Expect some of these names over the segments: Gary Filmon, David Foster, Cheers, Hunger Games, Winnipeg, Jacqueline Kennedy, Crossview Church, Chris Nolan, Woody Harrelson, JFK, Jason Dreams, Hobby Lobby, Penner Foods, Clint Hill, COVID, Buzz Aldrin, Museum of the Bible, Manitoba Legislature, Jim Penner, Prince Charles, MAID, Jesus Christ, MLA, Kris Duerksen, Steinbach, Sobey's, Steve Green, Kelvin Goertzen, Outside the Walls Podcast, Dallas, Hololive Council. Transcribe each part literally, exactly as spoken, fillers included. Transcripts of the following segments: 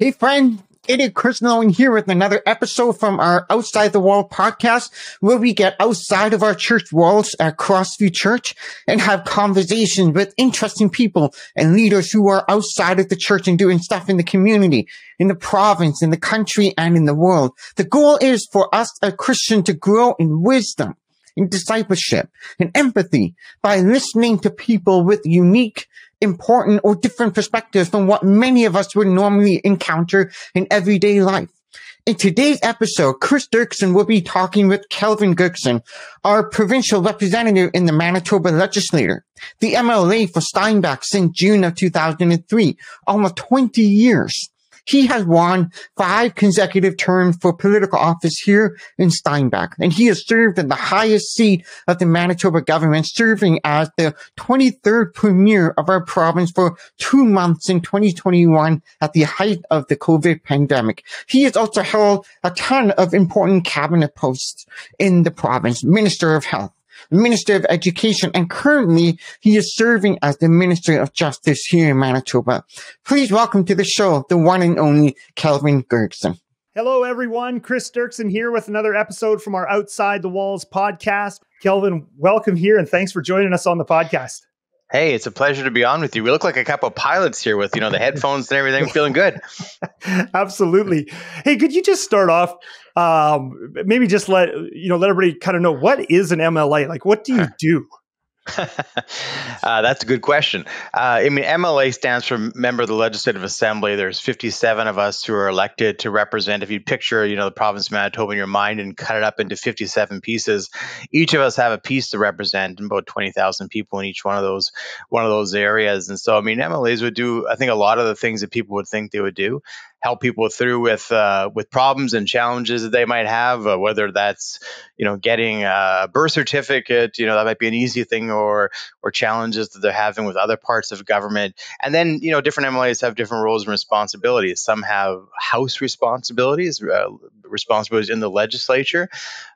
Hey friend, Idiot Chris Nolan here with another episode from our Outside the Wall podcast, where we get outside of our church walls at Crossview Church and have conversations with interesting people and leaders who are outside of the church and doing stuff in the community, in the province, in the country, and in the world. The goal is for us as Christians to grow in wisdom, in discipleship, and empathy by listening to people with unique, important, or different perspectives from what many of us would normally encounter in everyday life. In today's episode, Kris Duerksen will be talking with Kelvin Goertzen, our provincial representative in the Manitoba Legislature, the M L A for Steinbach since June of two thousand three, almost twenty years. He has won five consecutive terms for political office here in Steinbach, and he has served in the highest seat of the Manitoba government, serving as the twenty-third premier of our province for two months in twenty twenty-one at the height of the COVID pandemic. He has also held a ton of important cabinet posts in the province: Minister of Health, Minister of Education, and currently he is serving as the Minister of Justice here in Manitoba. Please welcome to the show the one and only Kelvin Goertzen. Hello everyone, Kris Duerksen here with another episode from our Outside the Walls podcast. Kelvin, welcome here and thanks for joining us on the podcast. Hey, it's a pleasure to be on with you. We look like a couple of pilots here with, you know, the headphones and everything, feeling good. Absolutely. Hey, could you just start off, um, maybe just let, you know, let everybody kind of know, what is an M L A? Like, what do you do? uh, that's a good question. Uh, I mean, M L A stands for Member of the Legislative Assembly. There's fifty-seven of us who are elected to represent. If you picture, you know, the province of Manitoba in your mind and cut it up into fifty-seven pieces, each of us have a piece to represent, about twenty thousand people in each one of those one of those areas. And so, I mean, M L As would do, I think, a lot of the things that people would think they would do. Help people through with uh, with problems and challenges that they might have, uh, whether that's, you know, getting a birth certificate, you know, that might be an easy thing, or or challenges that they're having with other parts of government. And then, you know, different M L As have different roles and responsibilities. Some have house responsibilities, uh, responsibilities in the legislature.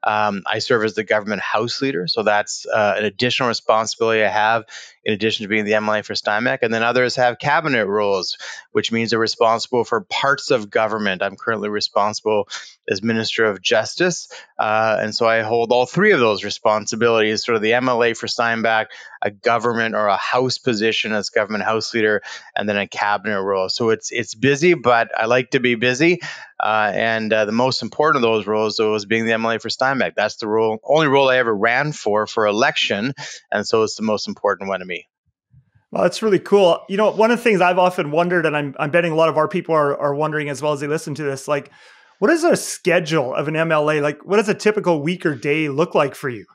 Um, I serve as the government house leader, so that's uh, an additional responsibility I have, in addition to being the M L A for Steinbach. And then others have cabinet roles, which means they're responsible for parts of government. I'm currently responsible as Minister of Justice. Uh, and so I hold all three of those responsibilities, sort of the M L A for Steinbach, a government or a house position as government house leader, and then a cabinet role. So it's it's busy, but I like to be busy. Uh, and uh, the most important of those roles, though, is being the M L A for Steinbach. That's the role, only role I ever ran for, for election. And so it's the most important one to me. Well, that's really cool. You know, one of the things I've often wondered, and I'm, I'm betting a lot of our people are, are wondering as well as they listen to this, like, what is a schedule of an M L A? Like, what does a typical week or day look like for you?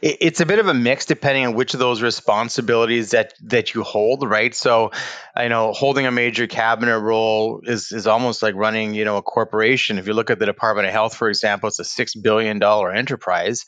It's a bit of a mix depending on which of those responsibilities that that you hold, right? So, you know, holding a major cabinet role is is almost like running, you know, a corporation. If you look at the Department of Health, for example, it's a six billion dollars enterprise.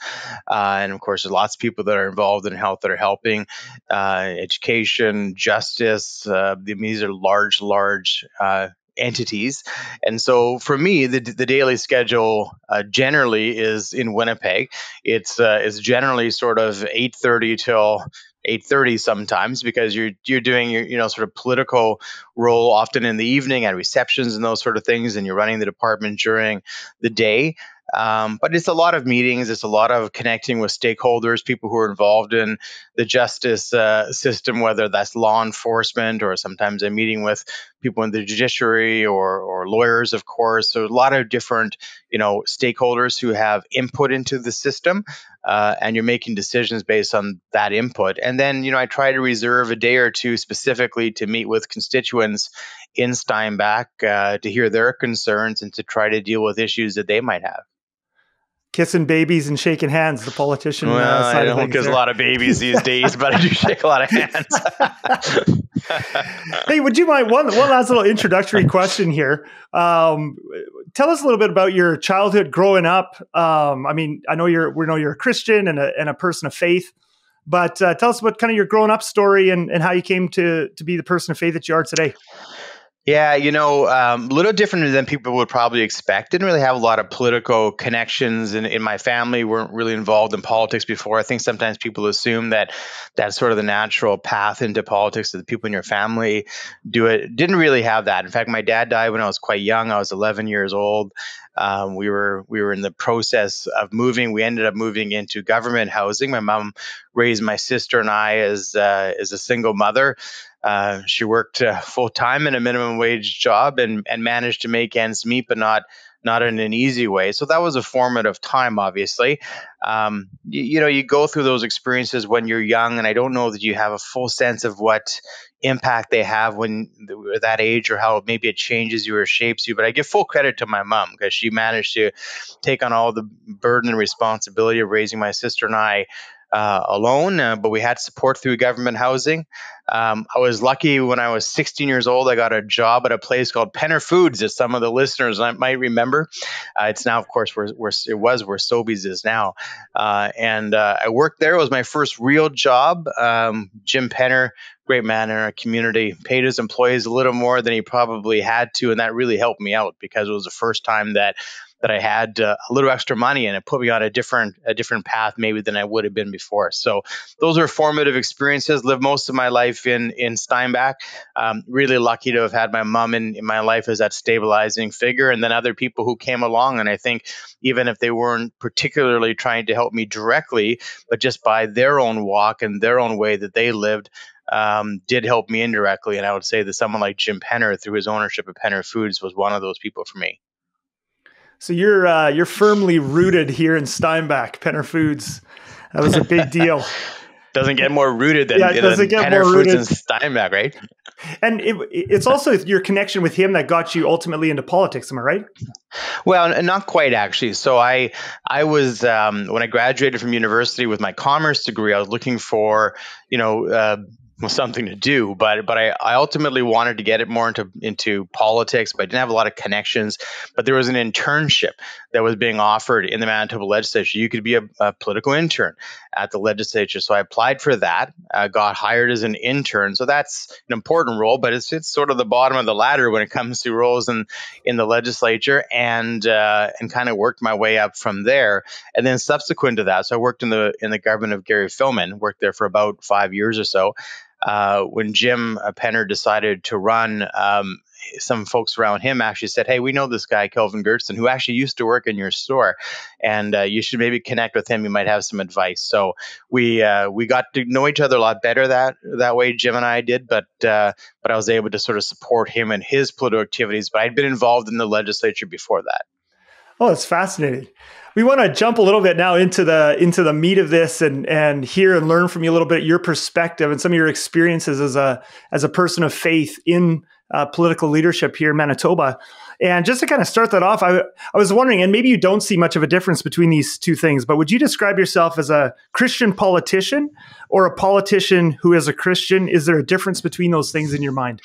Uh, and of course, there's lots of people that are involved in health that are helping, uh, education, justice. Uh, these are large, large uh entities. And so for me, the the daily schedule uh, generally is in Winnipeg. It's uh, it's generally sort of eight thirty till eight thirty sometimes, because you're you're doing your, you know, sort of political role often in the evening at receptions and those sort of things, and you're running the department during the day. Um, but it's a lot of meetings. It's a lot of connecting with stakeholders, people who are involved in the justice uh, system, whether that's law enforcement, or sometimes I'm meeting with people in the judiciary, or, or lawyers, of course. So a lot of different, you know, stakeholders who have input into the system, uh, and you're making decisions based on that input. And then, you know, I try to reserve a day or two specifically to meet with constituents in Steinbach uh, to hear their concerns and to try to deal with issues that they might have. Kissing babies and shaking hands, the politician well, uh, side I don't of think there's there. a lot of babies these days, but I do shake a lot of hands. Hey, would you mind, one, one last little introductory question here. Um, tell us a little bit about your childhood growing up. Um, I mean, I know you're, we know you're a Christian and a, and a person of faith, but uh, tell us what kind of your growing up story and, and how you came to, to be the person of faith that you are today. Yeah, you know, a um, little different than people would probably expect. Didn't really have a lot of political connections in, in my family, weren't really involved in politics before. I think sometimes people assume that that's sort of the natural path into politics, that the people in your family do it. Didn't really have that. In fact, my dad died when I was quite young. I was eleven years old. Um, we were we were in the process of moving. We ended up moving into government housing. My mom raised my sister and I as, uh, as a single mother. Uh, she worked uh, full time in a minimum wage job and, and managed to make ends meet, but not not in an easy way. So that was a formative time, obviously. Um, you, you know, you go through those experiences when you're young, and I don't know that you have a full sense of what impact they have when at that age or how maybe it changes you or shapes you. But I give full credit to my mom because she managed to take on all the burden and responsibility of raising my sister and I Uh, alone, uh, but we had support through government housing. Um, I was lucky when I was sixteen years old, I got a job at a place called Penner Foods, as some of the listeners might remember. Uh, it's now, of course, where, where it was where Sobey's is now. Uh, and uh, I worked there. It was my first real job. Um, Jim Penner, great man in our community, paid his employees a little more than he probably had to, and that really helped me out because it was the first time that that I had uh, a little extra money, and it put me on a different a different path maybe than I would have been before. So those are formative experiences. Lived most of my life in in Steinbach. Um, really lucky to have had my mom in, in my life as that stabilizing figure, and then other people who came along. And I think even if they weren't particularly trying to help me directly, but just by their own walk and their own way that they lived, Um, did help me indirectly. And I would say that someone like Jim Penner, through his ownership of Penner Foods, was one of those people for me. So you're uh, you're firmly rooted here in Steinbach. Penner Foods, that was a big deal. Doesn't get more rooted than, yeah, than Penner Foods in Steinbach, right? And it, it's also your connection with him that got you ultimately into politics, am I right? Well, not quite, actually. So I I was, um, when I graduated from university with my commerce degree, I was looking for, you know, uh, was something to do, but but I, I ultimately wanted to get it more into into politics, but I didn't have a lot of connections. But there was an internship that was being offered in the Manitoba Legislature. You could be a, a political intern at the legislature, so I applied for that. I got hired as an intern, so that's an important role, but it's it's sort of the bottom of the ladder when it comes to roles in in the legislature, and uh, and kind of worked my way up from there. And then subsequent to that, so I worked in the in the government of Gary Filmon, worked there for about five years or so. Uh, when Jim Penner decided to run, um, some folks around him actually said, "Hey, we know this guy, Kelvin Goertzen, who actually used to work in your store, and uh, you should maybe connect with him. You might have some advice." So we uh, we got to know each other a lot better that that way. Jim and I did, but uh, but I was able to sort of support him in his political activities. But I'd been involved in the legislature before that. Oh, that's fascinating. We want to jump a little bit now into the into the meat of this and and hear and learn from you a little bit your perspective and some of your experiences as a as a person of faith in uh, political leadership here in Manitoba. And just to kind of start that off, I I was wondering, and maybe you don't see much of a difference between these two things, but would you describe yourself as a Christian politician or a politician who is a Christian? Is there a difference between those things in your mind?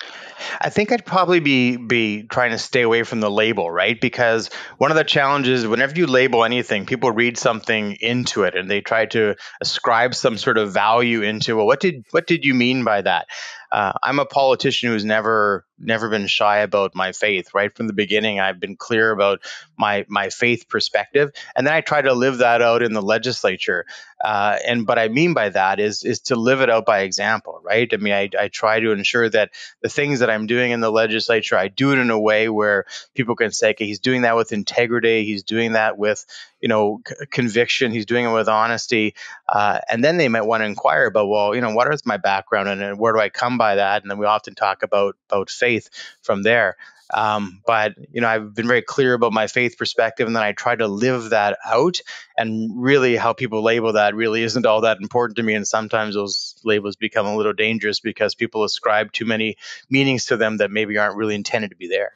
I think I'd probably be be trying to stay away from the label, right? Because one of the challenges, whenever you label anything, people read something into it and they try to ascribe some sort of value into, well, what did what did you mean by that? Uh, I'm a politician who's never never been shy about my faith. Right from the beginning, I've been clear about my my faith perspective, and then I try to live that out in the legislature. Uh, and what I mean by that is is to live it out by example, right? I mean, I, I try to ensure that the things that I'm doing in the legislature, I do it in a way where people can say, "Okay, he's doing that with integrity. He's doing that with, you know, c- conviction. He's doing it with honesty." Uh, and then they might want to inquire about, well, you know, what is my background and, and where do I come by that? And then we often talk about about faith from there. Um, but, you know, I've been very clear about my faith perspective, and then I try to live that out. And really how people label that really isn't all that important to me. And sometimes those labels become a little dangerous because people ascribe too many meanings to them that maybe aren't really intended to be there.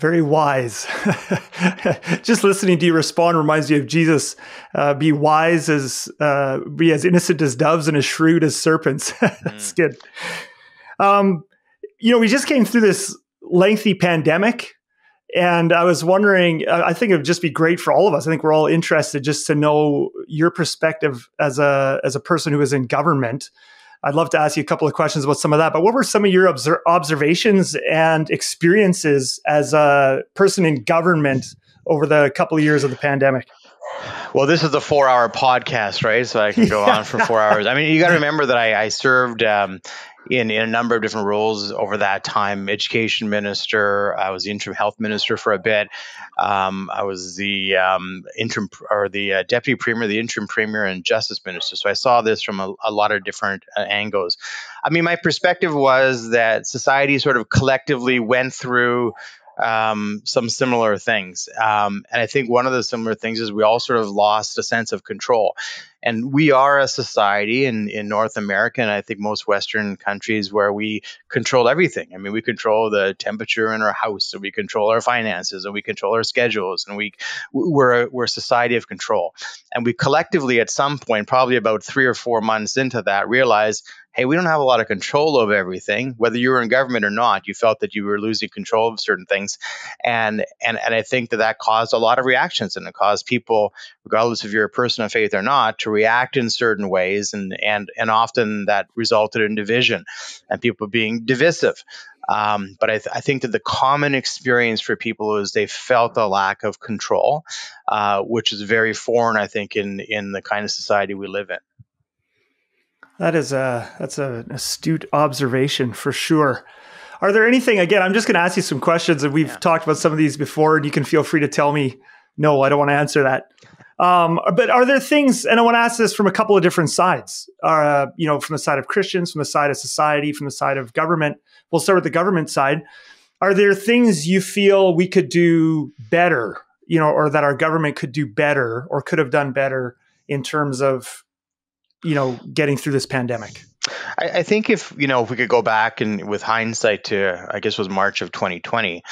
Very wise. Just listening to you respond reminds me of Jesus. Uh, be wise as, uh, be as innocent as doves and as shrewd as serpents. That's mm. good. Um, you know, we just came through this lengthy pandemic, and I was wondering, I think it would just be great for all of us. I think we're all interested just to know your perspective as a as a person who is in government I'd love to ask you a couple of questions about some of that. But what were some of your obser- observations and experiences as a person in government over the couple of years of the pandemic? Well, this is a four-hour podcast, right? So I can go on for four hours. I mean, you got to remember that I, I served um, in, in a number of different roles over that time. Education minister. I was the interim health minister for a bit. Um, I was the um, interim or the uh, deputy premier, the interim premier, and justice minister. So I saw this from a, a lot of different uh, angles. I mean, my perspective was that society sort of collectively went through um, some similar things. Um, and I think one of the similar things is we all sort of lost a sense of control. And we are a society in, in North America, and I think most Western countries, where we control everything. I mean, we control the temperature in our house, and we control our finances, and we control our schedules, and we, we're, we're a society of control. And we collectively, at some point, probably about three or four months into that, realized, hey, we don't have a lot of control over everything. Whether you were in government or not, you felt that you were losing control of certain things. And and and I think that that caused a lot of reactions, and it caused people, regardless if you're a person of faith or not, to react in certain ways. And and and often that resulted in division and people being divisive. Um, but I, th- I think that the common experience for people is they felt the lack of control, uh, which is very foreign, I think, in, in the kind of society we live in. That is a, that's an astute observation for sure. Are there anything, again, I'm just going to ask you some questions, and we've yeah. talked about some of these before, and you can feel free to tell me, no, I don't want to answer that. Um, but are there things, and I want to ask this from a couple of different sides, uh, you know, from the side of Christians, from the side of society, from the side of government. We'll start with the government side. Are there things you feel we could do better, you know, or that our government could do better or could have done better in terms of, you know, getting through this pandemic? I, I think if, you know, if we could go back and with hindsight to, I guess it was March of twenty twenty,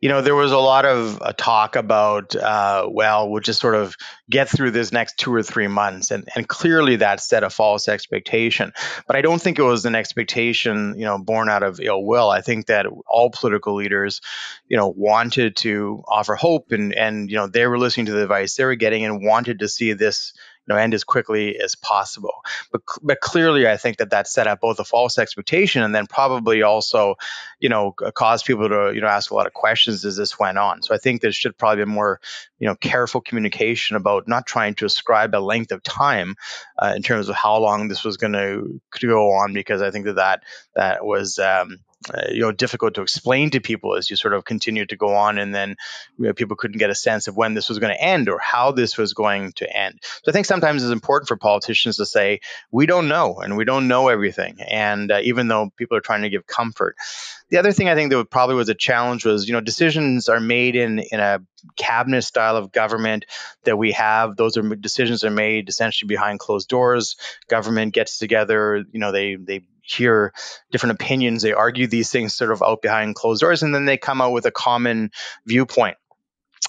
you know, there was a lot of uh, talk about, uh, well, we'll just sort of get through this next two or three months. And, and clearly that set a false expectation. But I don't think it was an expectation, you know, born out of ill will. I think that all political leaders, you know, wanted to offer hope, and, and you know, they were listening to the advice they were getting and wanted to see this, you know, end as quickly as possible. But but clearly, I think that that set up both a false expectation and then probably also, you know, caused people to, you know, ask a lot of questions as this went on. So I think there should probably be more, you know, careful communication about not trying to ascribe a length of time uh, in terms of how long this was going to go on, because I think that that, that was, um, Uh, you know, difficult to explain to people as you sort of continued to go on, and then you know, people couldn't get a sense of when this was going to end or how this was going to end. So I think sometimes it's important for politicians to say, we don't know, and we don't know everything. And uh, even though people are trying to give comfort. The other thing I think that probably was a challenge was, you know, decisions are made in, in a cabinet style of government that we have. Those are decisions are made essentially behind closed doors. Government gets together, you know, they, they, hear different opinions, they argue these things sort of out behind closed doors, and then they come out with a common viewpoint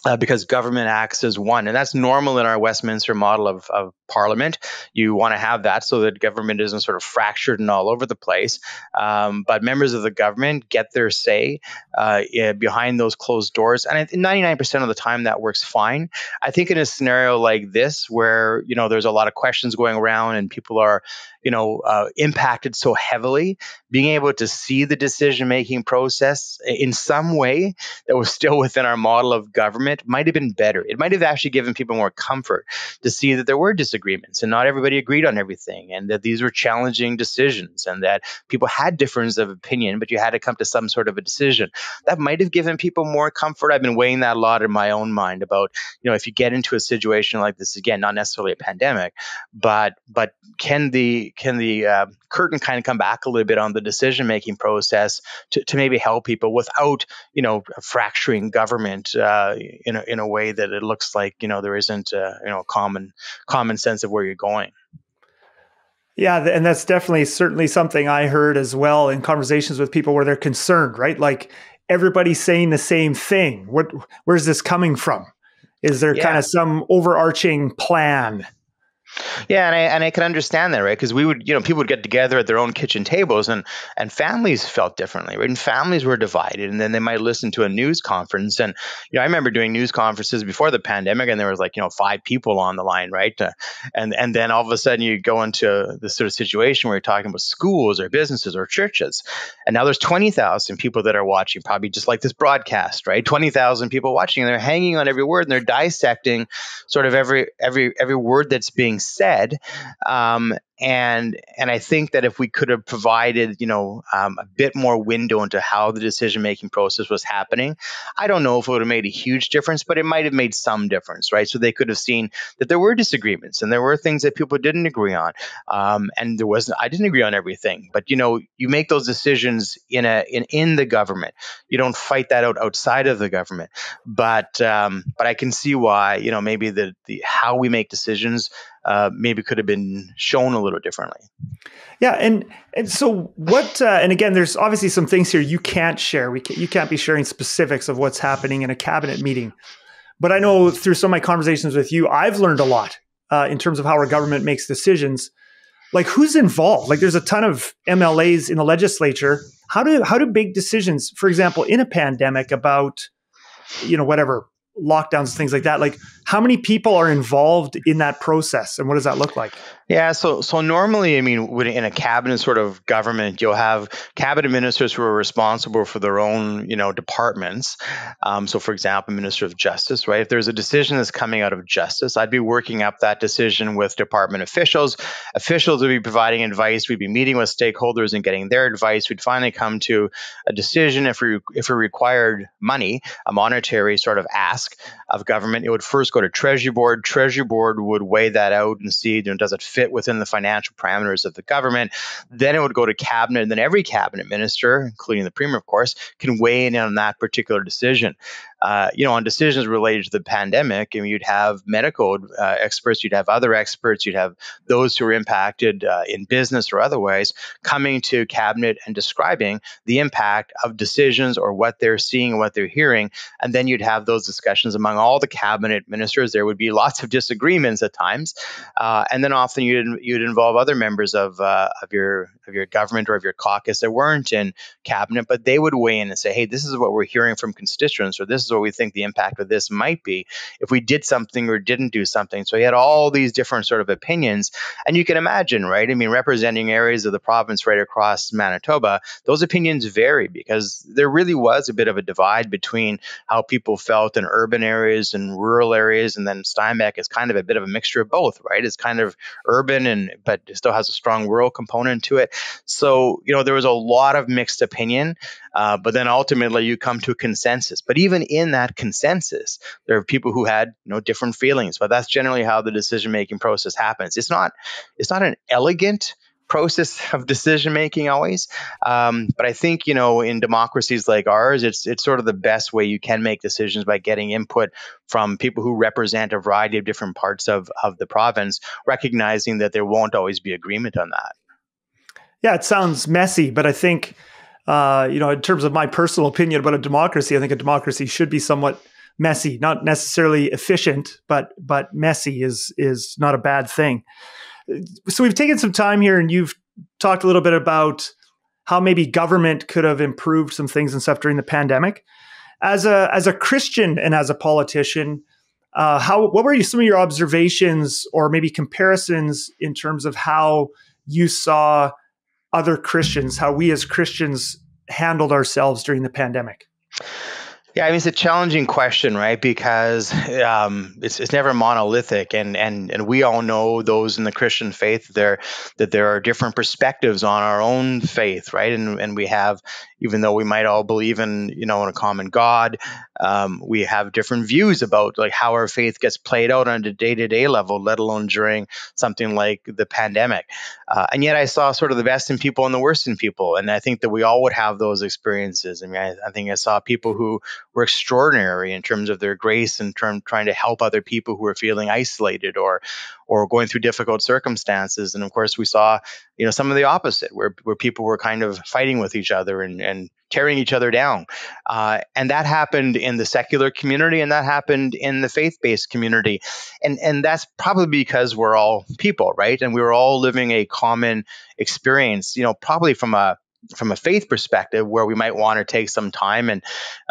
uh, because government acts as one. And that's normal in our Westminster model of, of parliament. You want to have that so that government isn't sort of fractured and all over the place. Um, but members of the government get their say uh, behind those closed doors. And I think ninety-nine percent of the time that works fine. I think in a scenario like this where, you know, there's a lot of questions going around and people are, you know, uh, impacted so heavily, being able to see the decision-making process in some way that was still within our model of government might have been better. It might have actually given people more comfort to see that there were disagreements and not everybody agreed on everything, and that these were challenging decisions, and that people had differences of opinion, but you had to come to some sort of a decision. That might have given people more comfort. I've been weighing that a lot in my own mind about, you know, if you get into a situation like this, again, not necessarily a pandemic, but but can the Can the uh, curtain kind of come back a little bit on the decision-making process to, to maybe help people without, you know, fracturing government uh, in a, in a way that it looks like, you know, there isn't, uh, you know, common common sense of where you're going. Yeah, and that's definitely certainly something I heard as well in conversations with people where they're concerned, right? Like everybody's saying the same thing. What, where's this coming from? Is there yeah. kind of some overarching plan? Yeah, and I and I can understand that, right? Because we would, you know, people would get together at their own kitchen tables, and and families felt differently, right? And families were divided, and then they might listen to a news conference. And you know, I remember doing news conferences before the pandemic, and there was like you know five people on the line, right? Uh, and and then all of a sudden you go into this sort of situation where you're talking about schools or businesses or churches, and now there's twenty thousand people that are watching, probably just like this broadcast, right? twenty thousand people watching, and they're hanging on every word, and they're dissecting sort of every every every word that's being said. Um, and and I think that if we could have provided, you know, um, a bit more window into how the decision-making process was happening, I don't know if it would have made a huge difference, but it might have made some difference, right? So they could have seen that there were disagreements and there were things that people didn't agree on. Um, and there wasn't, I didn't agree on everything, but, you know, you make those decisions in a in, in the government. You don't fight that out outside of the government. But um, but I can see why, you know, maybe the, the how we make decisions Uh, maybe could have been shown a little differently. Yeah. And and so what, uh, and again, there's obviously some things here you can't share. We can't, you can't be sharing specifics of what's happening in a cabinet meeting. But I know through some of my conversations with you, I've learned a lot uh, in terms of how our government makes decisions. Like who's involved? Like there's a ton of M L As in the legislature. How do, how do big decisions, for example, in a pandemic about, you know, whatever, lockdowns, things like that. Like how many people are involved in that process and what does that look like? Yeah. So, so normally, I mean, in a cabinet sort of government, you'll have cabinet ministers who are responsible for their own, you know, departments. Um, so for example, Minister of Justice, right? If there's a decision that's coming out of justice, I'd be working up that decision with department officials. Officials would be providing advice. We'd be meeting with stakeholders and getting their advice. We'd finally come to a decision. If we, if we required money, a monetary sort of ask of government, it would first go to Treasury Board. Treasury Board would weigh that out and see, you know, does it fit within the financial parameters of the government? Then it would go to cabinet, and then every cabinet minister, including the premier, of course, can weigh in on that particular decision. Uh, you know, on decisions related to the pandemic, I mean, you'd have medical uh, experts, you'd have other experts, you'd have those who are impacted uh, in business or otherwise coming to cabinet and describing the impact of decisions or what they're seeing and what they're hearing. And then you'd have those discussions among all the cabinet ministers. There would be lots of disagreements at times. Uh, and then often you'd, you'd involve other members of, uh, of, your, of your government or of your caucus that weren't in cabinet, but they would weigh in and say, hey, this is what we're hearing from constituents, or this is what we think the impact of this might be if we did something or didn't do something. So he had all these different sort of opinions. And you can imagine, right? I mean, representing areas of the province right across Manitoba, those opinions vary because there really was a bit of a divide between how people felt in urban areas and rural areas. And then Steinbach is kind of a bit of a mixture of both, right? It's kind of urban, and but it still has a strong rural component to it. So, you know, there was a lot of mixed opinion, uh, but then ultimately you come to a consensus. But even in In that consensus, there are people who had you know different feelings, but that's generally how the decision-making process happens. It's not, it's not an elegant process of decision-making always, um, but I think you know in democracies like ours, it's it's sort of the best way you can make decisions by getting input from people who represent a variety of different parts of of the province, recognizing that there won't always be agreement on that. Yeah, it sounds messy, but I think. Uh, you know, in terms of my personal opinion about a democracy, I think a democracy should be somewhat messy, not necessarily efficient, but but messy is is not a bad thing. So we've taken some time here, and you've talked a little bit about how maybe government could have improved some things and stuff during the pandemic. As a as a Christian and as a politician, uh, how what were some of your observations or maybe comparisons in terms of how you saw other Christians, how we as Christians handled ourselves during the pandemic? Yeah, I mean, it's a challenging question, right? Because um, it's it's never monolithic, and and and we all know those in the Christian faith there that there are different perspectives on our own faith, right? And and we have, even though we might all believe in you know in a common God, um, we have different views about like how our faith gets played out on a day-to-day level, let alone during something like the pandemic. Uh, and yet, I saw sort of the best in people and the worst in people, and I think that we all would have those experiences. I mean, I, I think I saw people who were extraordinary in terms of their grace and term, trying to help other people who were feeling isolated or or going through difficult circumstances. And of course, we saw, you know, some of the opposite, where where people were kind of fighting with each other and and tearing each other down. Uh, and that happened in the secular community, and that happened in the faith-based community. And and that's probably because we're all people, right? And we were all living a common experience, you know, probably from a from a faith perspective, where we might want to take some time, and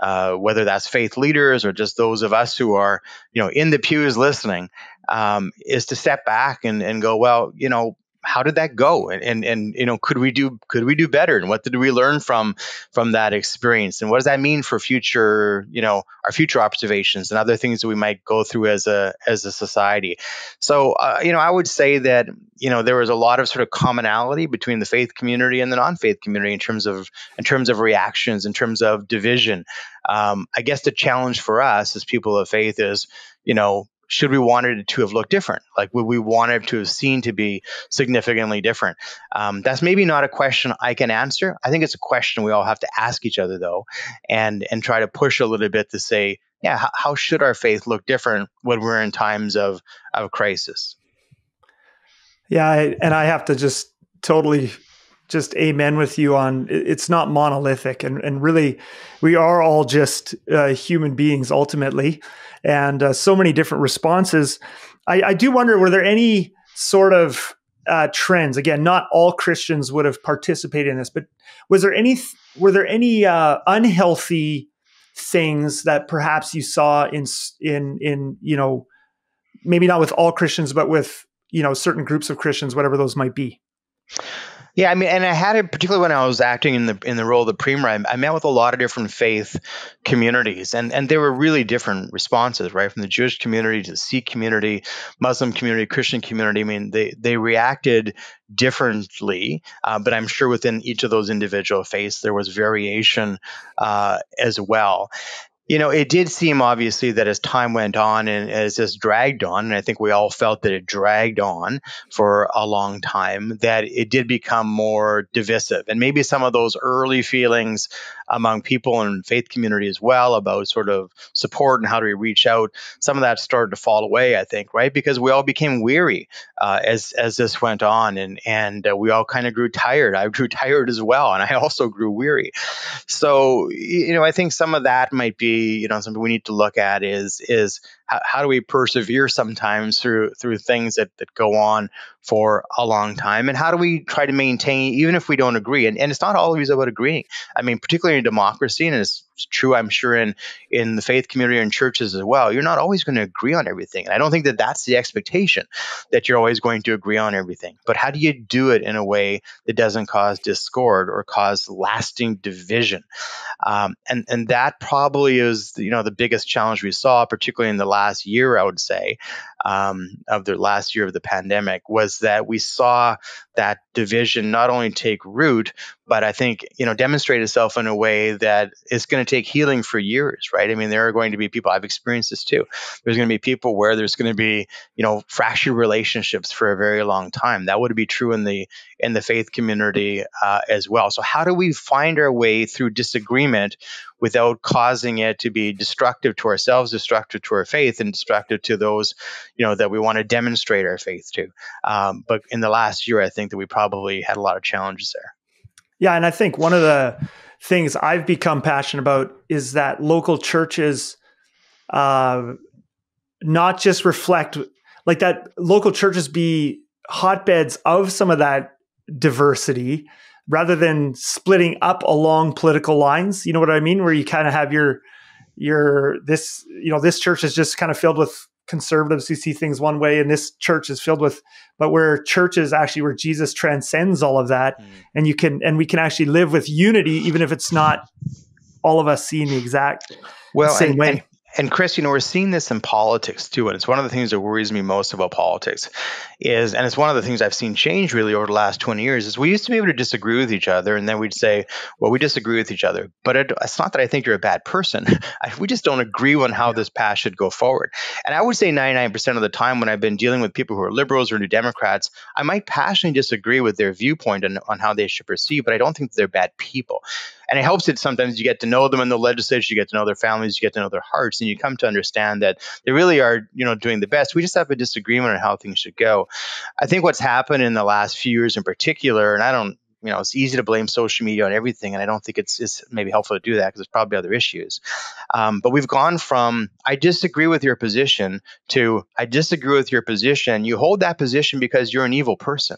uh, whether that's faith leaders or just those of us who are, you know, in the pews listening, um, is to step back and, and go, well, you know, how did that go? And, and, and, you know, could we do, could we do better? And what did we learn from, from that experience? And what does that mean for future, you know, our future observations and other things that we might go through as a, as a society? So, uh, you know, I would say that, you know, there was a lot of sort of commonality between the faith community and the non-faith community in terms of, in terms of reactions, in terms of division. Um, I guess the challenge for us as people of faith is, you know, should we wanted it to have looked different? Like, would we want it to have seen to be significantly different? Um, that's maybe not a question I can answer. I think it's a question we all have to ask each other, though, and and try to push a little bit to say, yeah, how, how should our faith look different when we're in times of of crisis? Yeah, I, and I have to just totally just amen with you on it's not monolithic, and and really we are all just uh, human beings ultimately. And uh, so many different responses. I, I do wonder, were there any sort of uh, trends? Again, not all Christians would have participated in this, but was there any? Were there any uh, unhealthy things that perhaps you saw in in in you know, maybe not with all Christians, but with, you know, certain groups of Christians, whatever those might be? Yeah, I mean, and I had it particularly when I was acting in the in the role of the premier. I, I met with a lot of different faith communities, and and there were really different responses, right? From the Jewish community to the Sikh community, Muslim community, Christian community. I mean, they they reacted differently, uh, but I'm sure within each of those individual faiths there was variation uh, as well. You know, it did seem obviously that as time went on and as this dragged on, and I think we all felt that it dragged on for a long time, that it did become more divisive. And maybe some of those early feelings among people in faith community as well about sort of support and how do we reach out, some of that started to fall away, I think, right? Because we all became weary uh, as as this went on, and, and uh, we all kind of grew tired. I grew tired as well, and I also grew weary. So, you know, I think some of that might be, you know, something we need to look at is is how, how do we persevere sometimes through through things that, that go on for a long time, and how do we try to maintain even if we don't agree? And, and it's not always about agreeing. I mean, particularly in democracy, and it's true, I'm sure, in in the faith community and churches as well. You're not always going to agree on everything, and I don't think that that's the expectation, that you're always going to agree on everything. But how do you do it in a way that doesn't cause discord or cause lasting division? Um, and and that probably is, you know, the biggest challenge we saw, particularly in the last year, I would say, um, of the last year of the pandemic, was that we saw that division not only take root, but I think, you know, demonstrate itself in a way that it's going to take healing for years, right? I mean, there are going to be people, I've experienced this too. There's going to be people where there's going to be, you know, fractured relationships for a very long time. That would be true in the in the faith community uh, as well. So how do we find our way through disagreement without causing it to be destructive to ourselves, destructive to our faith, and destructive to those, you know, that we want to demonstrate our faith to? Um, but in the last year, I think that we probably had a lot of challenges there. Yeah. And I think one of the things I've become passionate about is that local churches uh, not just reflect, like that local churches be hotbeds of some of that diversity rather than splitting up along political lines. You know what I mean? Where you kind of have your, your, this, you know, this church is just kind of filled with conservatives who see things one way, and this church is filled with, but where churches actually, where Jesus transcends all of that, mm. and you can, and we can actually live with unity, even if it's not all of us seeing the exact well, same and, way. And And Chris, you know, we're seeing this in politics too. And it's one of the things that worries me most about politics is, and it's one of the things I've seen change really over the last twenty years, is we used to be able to disagree with each other. And then we'd say, well, we disagree with each other. But it, it's not that I think you're a bad person. I, we just don't agree on how this path should go forward. And I would say ninety-nine percent of the time when I've been dealing with people who are liberals or New Democrats, I might passionately disagree with their viewpoint on, on how they should proceed, but I don't think they're bad people. And it helps that sometimes you get to know them in the legislature, you get to know their families, you get to know their hearts, and you come to understand that they really are, you know, doing the best. We just have a disagreement on how things should go. I think what's happened in the last few years in particular, and I don't, you know, it's easy to blame social media on everything, and I don't think it's, it's maybe helpful to do that because there's probably other issues. Um, but we've gone from, I disagree with your position to, I disagree with your position. You hold that position because you're an evil person.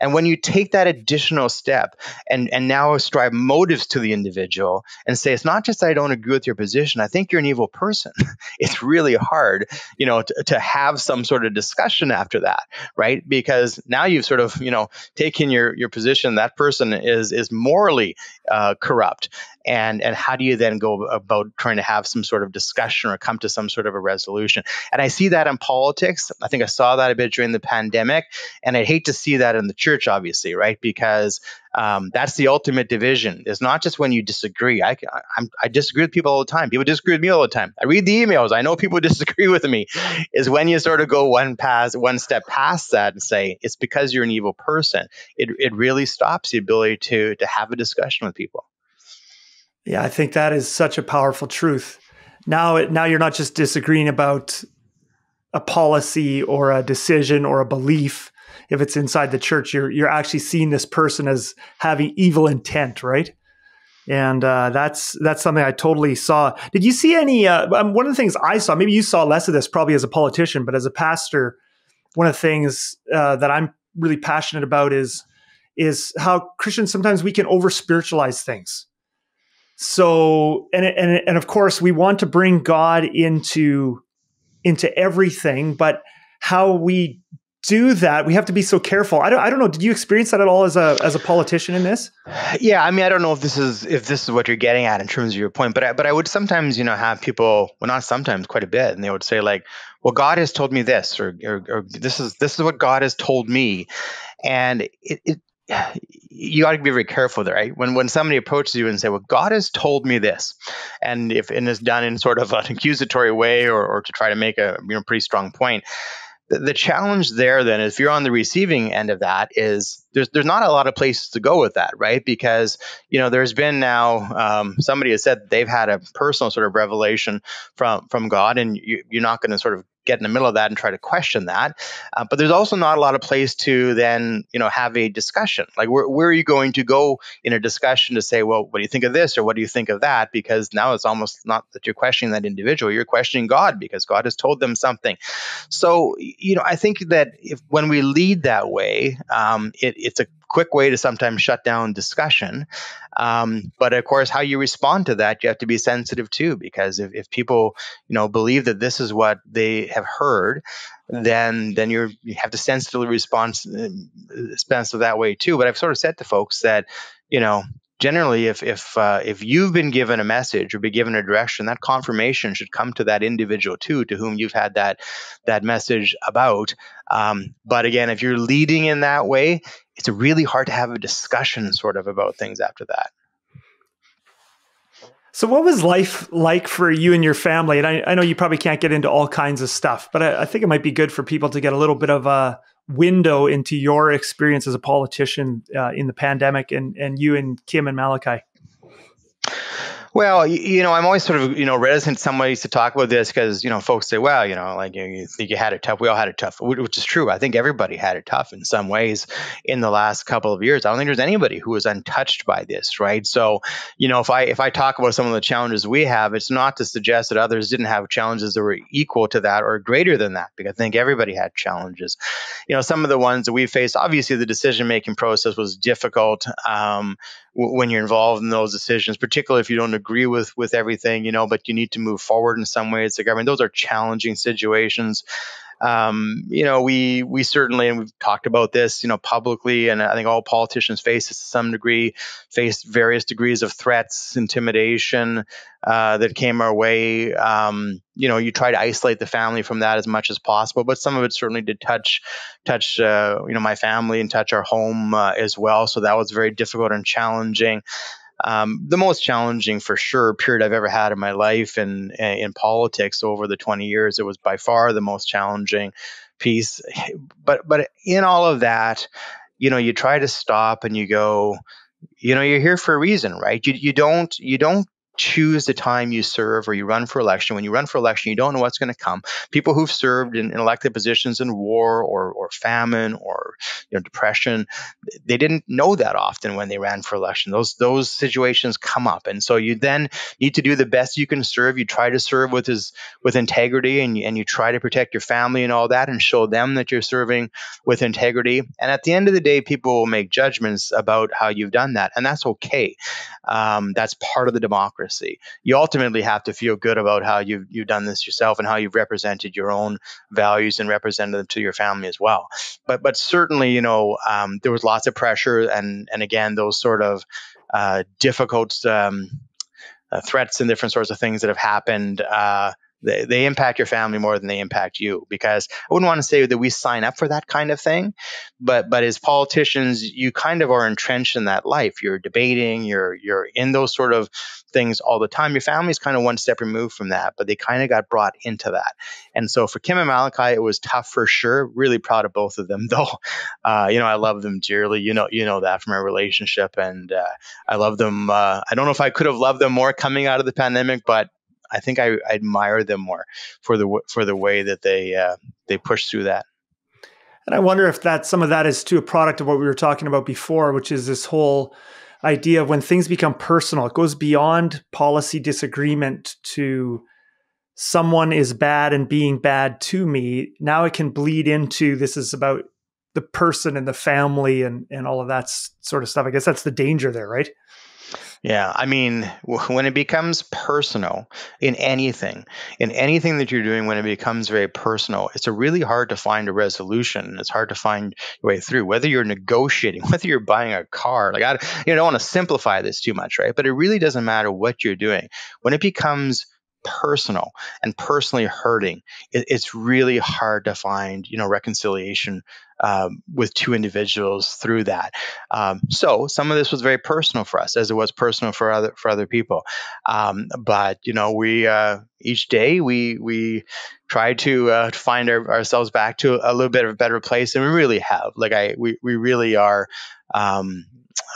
And when you take that additional step and, and now ascribe motives to the individual and say, it's not just I don't agree with your position, I think you're an evil person. It's really hard, you know, to, to have some sort of discussion after that, right? Because now you've sort of, you know, taken your, your position that person is is morally uh, corrupt, and and how do you then go about trying to have some sort of discussion or come to some sort of a resolution? And I see that in politics. I think I saw that a bit during the pandemic, and I'd hate to see that in the church, obviously, right? Because um, that's the ultimate division. It's not just when you disagree. I I'm, I disagree with people all the time. People disagree with me all the time. I read the emails. I know people disagree with me. Is when you sort of go one pass, one step past that and say it's because you're an evil person. It it really stops the ability to to have a discussion with people. Yeah, I think that is such a powerful truth. Now, it, now you're not just disagreeing about a policy or a decision or a belief. If it's inside the church, you're you're actually seeing this person as having evil intent, right? And uh, that's that's something I totally saw. Did you see any? Uh, one of the things I saw, maybe you saw less of this, probably as a politician, but as a pastor, one of the things uh, that I'm really passionate about is. is how Christians, sometimes we can over-spiritualize things. So, and, and, and of course, we want to bring God into, into everything, but how we do that, we have to be so careful. I don't, I don't know. Did you experience that at all as a, as a politician in this? Yeah. I mean, I don't know if this is, if this is what you're getting at in terms of your point, but I, but I would sometimes, you know, have people, well, not sometimes, quite a bit. And they would say like, well, God has told me this, or, or, or this is, this is what God has told me. And it, it you got to be very careful there, right? When when somebody approaches you and say, well, God has told me this, and if and it's done in sort of an accusatory way or, or to try to make a you know pretty strong point, the, the challenge there then, if you're on the receiving end of that, is there's there's not a lot of places to go with that, right? Because, you know, there's been now, um, somebody has said they've had a personal sort of revelation from, from God, and you, you're not going to sort of get in the middle of that and try to question that. Uh, but there's also not a lot of place to then, you know, have a discussion. Like, where, where are you going to go in a discussion to say, well, what do you think of this? Or what do you think of that? Because now it's almost not that you're questioning that individual, you're questioning God, because God has told them something. So, you know, I think that if when we lead that way, um, it, it's a quick way to sometimes shut down discussion. Um, but of course, how you respond to that, you have to be sensitive to, because if, if people, you know, believe that this is what they have heard, then then you're, you have to sensitively respond to that way too. But I've sort of said to folks that, you know, generally, if if uh, if you've been given a message or been given a direction, that confirmation should come to that individual too, to whom you've had that that message about. Um, but again, if you're leading in that way, it's really hard to have a discussion sort of about things after that. So what was life like for you and your family? And I, I know you probably can't get into all kinds of stuff, but I, I think it might be good for people to get a little bit of a window into your experience as a politician uh, in the pandemic, and, and you and Kim and Malachi. Well, you know, I'm always sort of, you know, reticent some ways to talk about this because, you know, folks say, well, you know, like you, you think you had it tough. We all had it tough, which is true. I think everybody had it tough in some ways in the last couple of years. I don't think there's anybody who was untouched by this, right? So, you know, if I if I talk about some of the challenges we have, it's not to suggest that others didn't have challenges that were equal to that or greater than that, because I think everybody had challenges. You know, some of the ones that we faced, obviously the decision-making process was difficult um, w- when you're involved in those decisions, particularly if you don't agree with with everything, you know, but you need to move forward in some ways. The government, those are challenging situations. Um, you know, we we certainly, and we've talked about this, you know, publicly, and I think all politicians face this to some degree, face various degrees of threats, intimidation uh, that came our way. Um, you know, you try to isolate the family from that as much as possible. But some of it certainly did touch, touch, uh, you know, my family and touch our home uh, as well. So that was very difficult and challenging. Um, the most challenging, for sure, period I've ever had in my life, and in politics over the twenty years, it was by far the most challenging piece. But but in all of that, you know, you try to stop and you go, you know, you're here for a reason, right? You you don't you don't. choose the time you serve or you run for election. When you run for election, you don't know what's going to come. People who've served in, in elected positions in war or or famine or you know, depression, they didn't know that often when they ran for election. Those those situations come up, and so you then need to do the best you can serve. You try to serve with his, with integrity, and and you try to protect your family and all that, and show them that you're serving with integrity. And at the end of the day, people will make judgments about how you've done that, and that's okay. Um, that's part of the democracy. You ultimately have to feel good about how you've, you've done this yourself and how you've represented your own values and represented them to your family as well. But but certainly, you know, um, there was lots of pressure and, and again, those sort of uh, difficult um, uh, threats and different sorts of things that have happened. Uh, They, they impact your family more than they impact you, because I wouldn't want to say that we sign up for that kind of thing, but but as politicians, you kind of are entrenched in that life. You're debating, you're you're in those sort of things all the time. Your family's kind of one step removed from that, but they kind of got brought into that. And so for Kim and Malachi, it was tough for sure. Really proud of both of them, though. Uh, you know, I love them dearly. You know, you know that from our relationship, and uh, I love them. Uh, I don't know if I could have loved them more coming out of the pandemic, but I think I, I admire them more for the for the way that they uh, they push through that. And I wonder if that some of that is too a product of what we were talking about before, which is this whole idea of when things become personal, it goes beyond policy disagreement to someone is bad and being bad to me. Now it can bleed into this is about the person and the family and and all of that sort of stuff. I guess that's the danger there, right? Yeah, I mean, when it becomes personal in anything, in anything that you're doing, when it becomes very personal, it's a really hard to find a resolution. It's hard to find your way through, whether you're negotiating, whether you're buying a car. Like, I you know, don't want to simplify this too much, right? But it really doesn't matter what you're doing. When it becomes personal and personally hurting, it, it's really hard to find, you know, reconciliation um, with two individuals through that. Um, so some of this was very personal for us, as it was personal for other for other people. Um, but you know, we uh, each day we we try to uh, find our, ourselves back to a little bit of a better place, and we really have. Like I, we we really are. Um,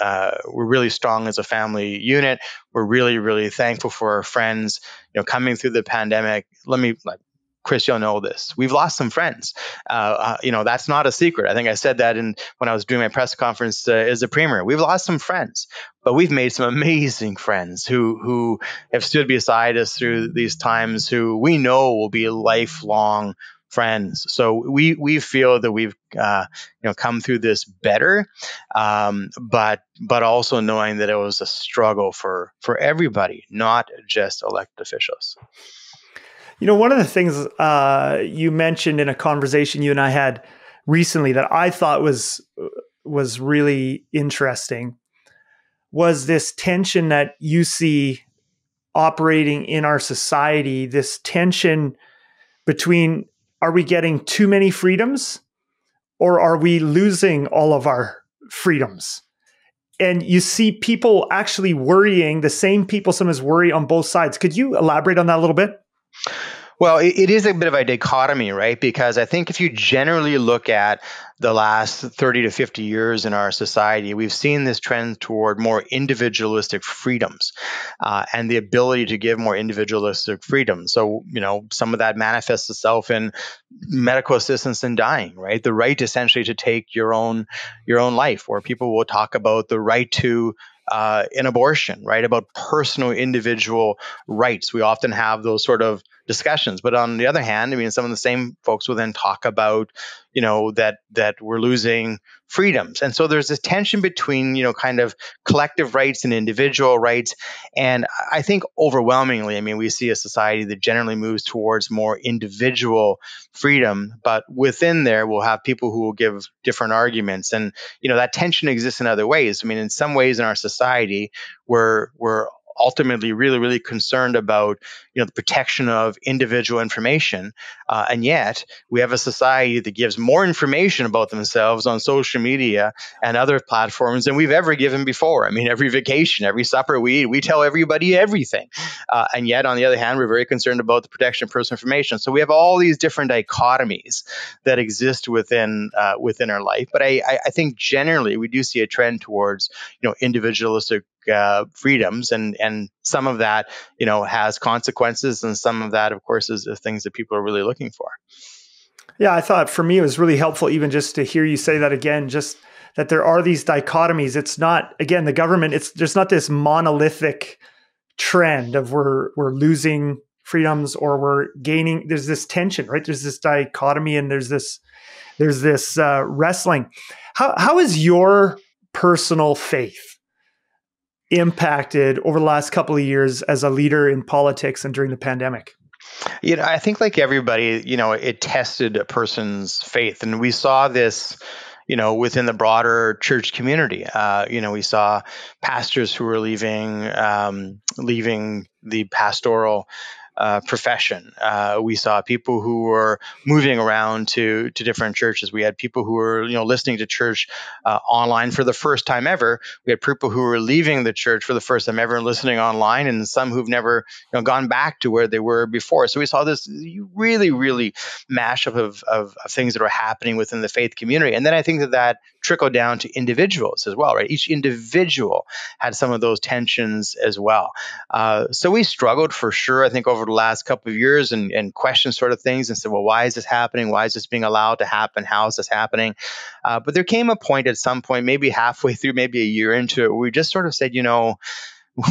Uh, we're really strong as a family unit. We're really, really thankful for our friends. You know, coming through the pandemic, let me, like, Chris, you'll know this. We've lost some friends. Uh, uh, you know, that's not a secret. I think I said that in, when I was doing my press conference uh, as a premier. We've lost some friends, but we've made some amazing friends who who have stood beside us through these times, who we know will be lifelong friends. So we we feel that we've uh, you know come through this better, um, but but also knowing that it was a struggle for for everybody, not just elected officials. You know, one of the things uh, you mentioned in a conversation you and I had recently that I thought was was really interesting was this tension that you see operating in our society. This tension between, are we getting too many freedoms, or are we losing all of our freedoms? And you see people actually worrying, the same people sometimes worry on both sides. Could you elaborate on that a little bit? Well, it, it is a bit of a dichotomy, right? Because I think if you generally look at the last thirty to fifty years in our society, we've seen this trend toward more individualistic freedoms uh, and the ability to give more individualistic freedoms. So, you know, some of that manifests itself in medical assistance in dying, right? The right essentially to take your own your own life, where people will talk about the right to uh, an abortion, right? About personal individual rights. We often have those sort of discussions. But on the other hand, I mean, some of the same folks will then talk about, you know, that that we're losing freedoms. And so there's this tension between, you know, kind of collective rights and individual rights. And I think overwhelmingly, I mean, we see a society that generally moves towards more individual freedom, but within there, we'll have people who will give different arguments. And, you know, that tension exists in other ways. I mean, in some ways in our society, we're, we're ultimately really, really concerned about, you know, the protection of individual information. Uh, and yet we have a society that gives more information about themselves on social media and other platforms than we've ever given before. I mean, every vacation, every supper we eat, we tell everybody everything. Uh, and yet, on the other hand, we're very concerned about the protection of personal information. So we have all these different dichotomies that exist within uh, within our life. But I, I think generally we do see a trend towards, you know, individualistic Uh, freedoms, and and some of that, you know, has consequences, and some of that, of course, is the things that people are really looking for. Yeah, I thought for me it was really helpful even just to hear you say that again, just that there are these dichotomies. It's not, again, the government, it's there's not this monolithic trend of we're we're losing freedoms or we're gaining. There's this tension, right? There's this dichotomy, and there's this there's this uh, wrestling. How how is your personal faith impacted over the last couple of years as a leader in politics and during the pandemic? You know, I think like everybody, you know, it tested a person's faith. And we saw this, you know, within the broader church community. Uh, you know, we saw pastors who were leaving, um, leaving the pastoral Uh, profession. Uh, we saw people who were moving around to to different churches. We had people who were, you know, listening to church uh, online for the first time ever. We had people who were leaving the church for the first time ever and listening online, and some who've never, you know, gone back to where they were before. So we saw this really, really mashup of, of, of things that are happening within the faith community. And then I think that that trickled down to individuals as well, right? Each individual had some of those tensions as well. Uh, so we struggled for sure, I think, over the last couple of years, and, and question sort of things and said, well, why is this happening? Why is this being allowed to happen? How is this happening? Uh, but there came a point at some point, maybe halfway through, maybe a year into it, where we just sort of said, you know,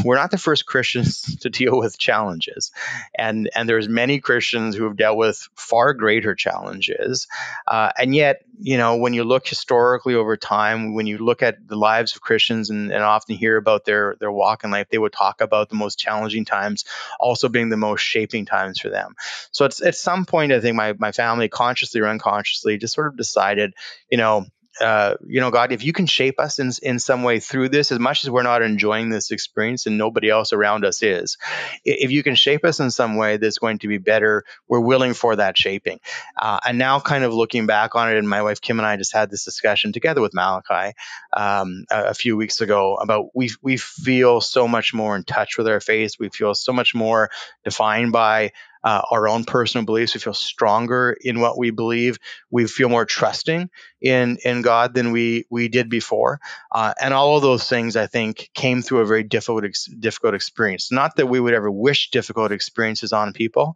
we're not the first Christians to deal with challenges. And, and there's many Christians who have dealt with far greater challenges. Uh, and yet, you know, when you look historically over time, when you look at the lives of Christians and, and often hear about their, their walk in life, they would talk about the most challenging times also being the most shaping times for them. So it's, at some point, I think my, my family, consciously or unconsciously, just sort of decided, you know, Uh, you know, God, if you can shape us in in some way through this, as much as we're not enjoying this experience and nobody else around us is, if you can shape us in some way that's going to be better, we're willing for that shaping. Uh, and now kind of looking back on it, and my wife Kim and I just had this discussion together with Malachi um, a, a few weeks ago about we we feel so much more in touch with our faith. We feel so much more defined by Uh, our own personal beliefs. We feel stronger in what we believe. We feel more trusting in in God than we we did before. Uh, and all of those things, I think, came through a very difficult ex difficult experience. Not that we would ever wish difficult experiences on people,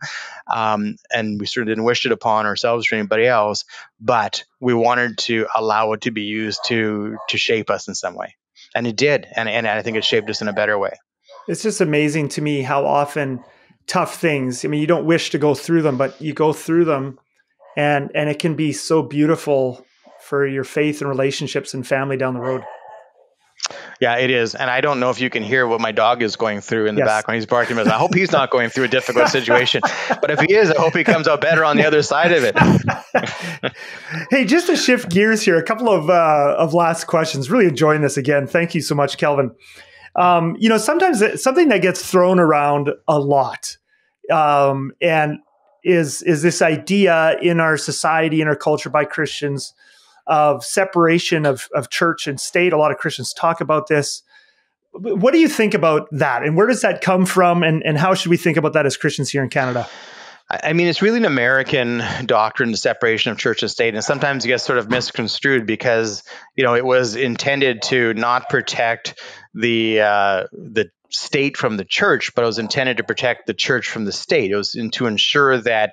um, and we certainly didn't wish it upon ourselves or anybody else. But we wanted to allow it to be used to to shape us in some way, and it did. And and I think it shaped us in a better way. It's just amazing to me how often tough things, I mean, you don't wish to go through them, but you go through them, and and it can be so beautiful for your faith and relationships and family down the road. Yeah, it is. And I don't know if you can hear what my dog is going through in the yes. background. He's barking. I hope he's not going through a difficult situation. But if he is, I hope he comes out better on the other side of it. Hey, just to shift gears here, a couple of, uh, of last questions. Really enjoying this again. Thank you so much, Kelvin. Um, you know, sometimes something that gets thrown around a lot um, and is is this idea in our society, in our culture by Christians of separation of, of church and state. A lot of Christians talk about this. What do you think about that? And where does that come from? And, and how should we think about that as Christians here in Canada? I mean, it's really an American doctrine, the separation of church and state, and sometimes it gets sort of misconstrued because, you know, it was intended to not protect the uh, the state from the church, but it was intended to protect the church from the state. It was in, to ensure that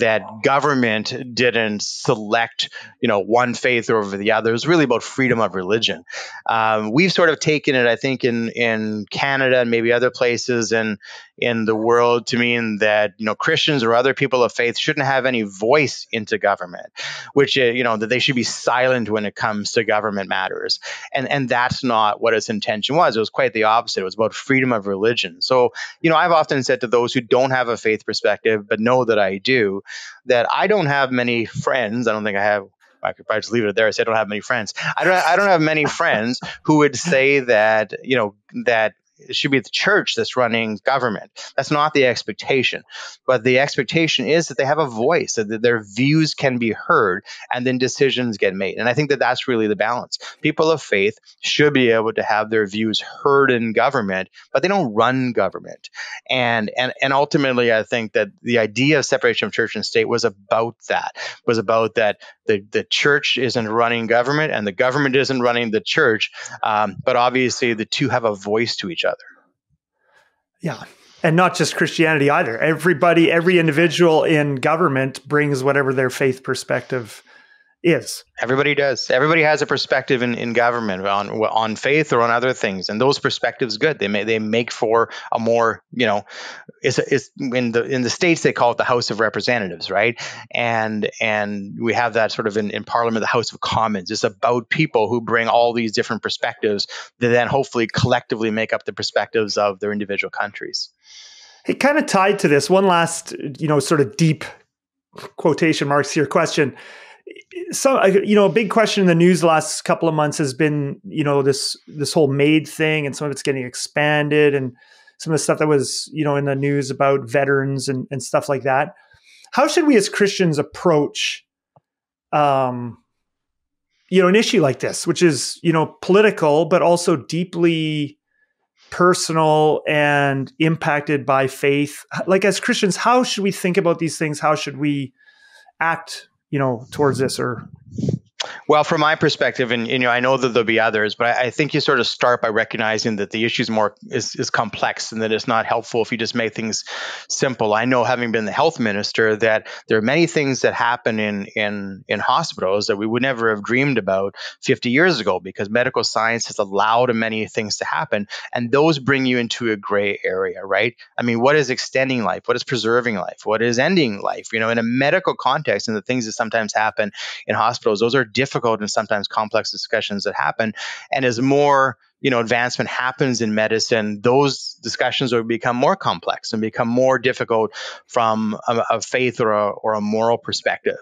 that government didn't select, you know, one faith over the other. It was really about freedom of religion. Um, we've sort of taken it, I think, in in Canada and maybe other places in in the world to mean that, you know, Christians or other people of faith shouldn't have any voice into government, which, you know, that they should be silent when it comes to government matters. And and that's not what its intention was. It was quite the opposite. It was about freedom of religion. So, you know, I've often said to those who don't have a faith perspective, but know that I do, that I don't have many friends. I don't think I have. I could probably just leave it there. I said I don't have many friends. I don't. I don't have many friends who would say that, you know, that it should be the church that's running government. That's not the expectation. But the expectation is that they have a voice, that their views can be heard, and then decisions get made. And I think that that's really the balance. People of faith should be able to have their views heard in government, but they don't run government. And and and ultimately, I think that the idea of separation of church and state was about that, was about that the, the church isn't running government and the government isn't running the church. Um, but obviously, the two have a voice to each other. Yeah. And not just Christianity either. Everybody, every individual in government brings whatever their faith perspective is. Everybody does. Everybody has a perspective in, in government on on faith or on other things, and those perspectives good. They may, they make for a more, you know, it's it's in the in the states they call it the House of Representatives, right? And and we have that sort of in, in Parliament, the House of Commons. It's about people who bring all these different perspectives that then hopefully collectively make up the perspectives of their individual countries. It kind of tied to this one last, you know, sort of deep quotation marks here question. So, you know, a big question in the news the last couple of months has been, you know, this this whole MAID thing, and some of it's getting expanded, and some of the stuff that was, you know, in the news about veterans and, and stuff like that. How should we as Christians approach, um, you know, an issue like this, which is, you know, political, but also deeply personal and impacted by faith? Like, as Christians, how should we think about these things? How should we act, you know, towards this? Or, well, from my perspective, and you know, I know that there'll be others, but I, I think you sort of start by recognizing that the issue is more is, is complex, and that it's not helpful if you just make things simple. I know, having been the health minister, that there are many things that happen in in in hospitals that we would never have dreamed about fifty years ago, because medical science has allowed many things to happen, and those bring you into a gray area, right? I mean, what is extending life? What is preserving life? What is ending life? You know, in a medical context, and the things that sometimes happen in hospitals, those are difficult and sometimes complex discussions that happen. And as more, you know, advancement happens in medicine, those discussions will become more complex and become more difficult from a, a faith or a, or a moral perspective.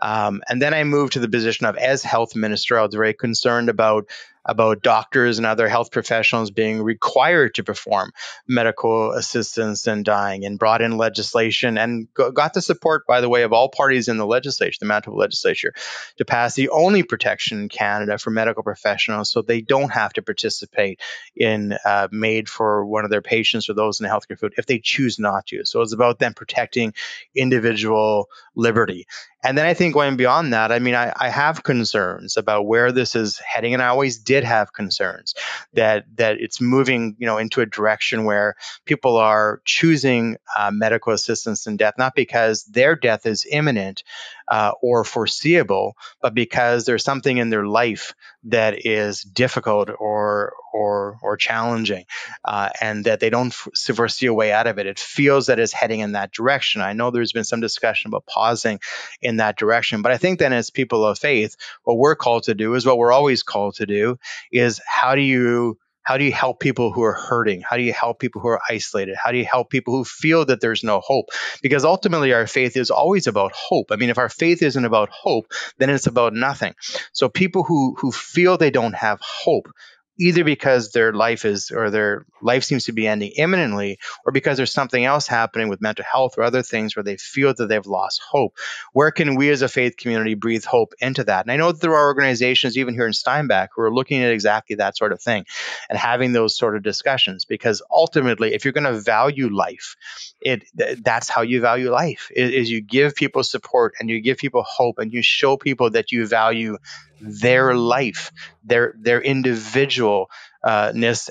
Um, and then I moved to the position of, as health minister, I was very concerned about about doctors and other health professionals being required to perform medical assistance in dying, and brought in legislation, and got the support, by the way, of all parties in the legislature, the Manitoba Legislature, to pass the only protection in Canada for medical professionals, so they don't have to participate in uh, MAID for one of their patients or those in the healthcare field if they choose not to. So it's about them protecting individual liberty. And then I think going beyond that, I mean, I, I have concerns about where this is heading, and I always did have concerns that that it's moving, you know, into a direction where people are choosing uh, medical assistance in death, not because their death is imminent uh, or foreseeable, but because there's something in their life that is difficult or or or challenging, uh, and that they don't foresee a way out of it. It feels that it's heading in that direction. I know there's been some discussion about pausing in in that direction. But I think then, as people of faith, what we're called to do is what we're always called to do, is how do you how do you help people who are hurting? How do you help people who are isolated? How do you help people who feel that there's no hope? Because ultimately, our faith is always about hope. I mean, if our faith isn't about hope, then it's about nothing. So people who who feel they don't have hope, either because their life is, or their life seems to be ending imminently, or because there's something else happening with mental health or other things where they feel that they've lost hope. Where can we as a faith community breathe hope into that? And I know that there are organizations, even here in Steinbach, who are looking at exactly that sort of thing and having those sort of discussions, because ultimately, if you're going to value life, it that's how you value life, is, is you give people support, and you give people hope, and you show people that you value their life, their their individualness,